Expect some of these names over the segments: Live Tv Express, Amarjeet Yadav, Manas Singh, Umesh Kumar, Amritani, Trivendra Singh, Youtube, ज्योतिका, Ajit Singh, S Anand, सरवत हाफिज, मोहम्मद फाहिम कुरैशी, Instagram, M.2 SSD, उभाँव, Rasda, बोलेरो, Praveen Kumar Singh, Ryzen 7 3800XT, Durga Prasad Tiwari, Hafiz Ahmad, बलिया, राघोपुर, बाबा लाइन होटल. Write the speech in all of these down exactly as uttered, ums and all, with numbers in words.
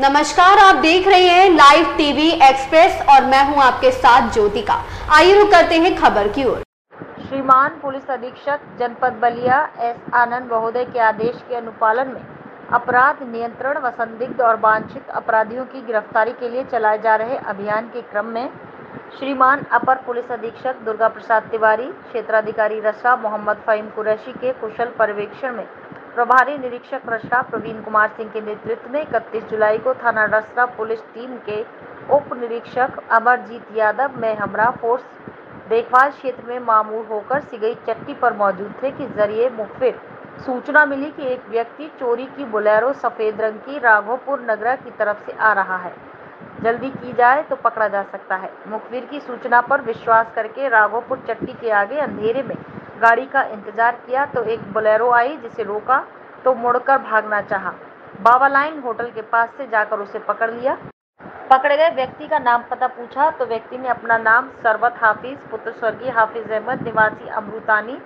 नमस्कार, आप देख रहे हैं लाइव टीवी एक्सप्रेस और मैं हूं आपके साथ ज्योतिका। आइए रुक करते हैं खबर की ओर। श्रीमान पुलिस अधीक्षक जनपद बलिया एस आनंद महोदय के आदेश के अनुपालन में अपराध नियंत्रण व संदिग्ध और वांछित अपराधियों की गिरफ्तारी के लिए चलाए जा रहे अभियान के क्रम में श्रीमान अपर पुलिस अधीक्षक दुर्गा प्रसाद तिवारी, क्षेत्राधिकारी रसड़ा मोहम्मद फाहिम कुरैशी के कुशल पर्यवेक्षण में प्रभारी निरीक्षक रसड़ा प्रवीण कुमार सिंह के नेतृत्व में इकतीस जुलाई को थाना रसड़ा पुलिस टीम के उप निरीक्षक अमरजीत यादव में हमरा फोर्स देखभाल क्षेत्र में मामूर होकर सिगई चट्टी पर मौजूद थे कि जरिए मुखबिर सूचना मिली कि एक व्यक्ति चोरी की बोलेरो सफेद रंग की राघोपुर नगरा की तरफ से आ रहा है, जल्दी की जाए तो पकड़ा जा सकता है। मुखबिर की सूचना पर विश्वास करके राघोपुर चट्टी के आगे अंधेरे में गाड़ी का इंतजार किया तो एक बोलेरो आई, जिसे रोका तो मुड़कर भागना चाहा। बाबा लाइन होटल के पास से जाकर उसे पकड़ लिया। पकड़े गए व्यक्ति का नाम पता पूछा तो व्यक्ति ने अपना नाम सरवत हाफिज पुत्र स्वर्गीय हाफिज अहमद निवासी अमृतानी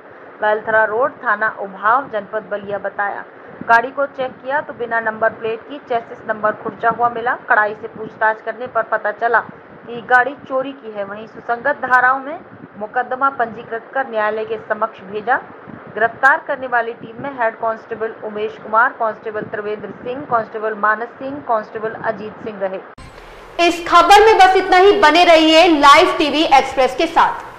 बेलथरा रोड थाना उभाँव जनपद बलिया बताया। गाड़ी को चेक किया तो बिना नंबर प्लेट की चेसिस नंबर खुर्चा हुआ मिला। कड़ाई से पूछताछ करने पर पता चला कि गाड़ी चोरी की है। वहीं सुसंगत धाराओं में मुकदमा पंजीकृत कर न्यायालय के समक्ष भेजा। गिरफ्तार करने वाली टीम में head constable Umesh Kumar, constable Trivendra Singh, constable Manas Singh, constable Ajit Singh रहे। इस खबर में बस इतना ही। बने रहिए लाइव टीवी एक्सप्रेस के साथ।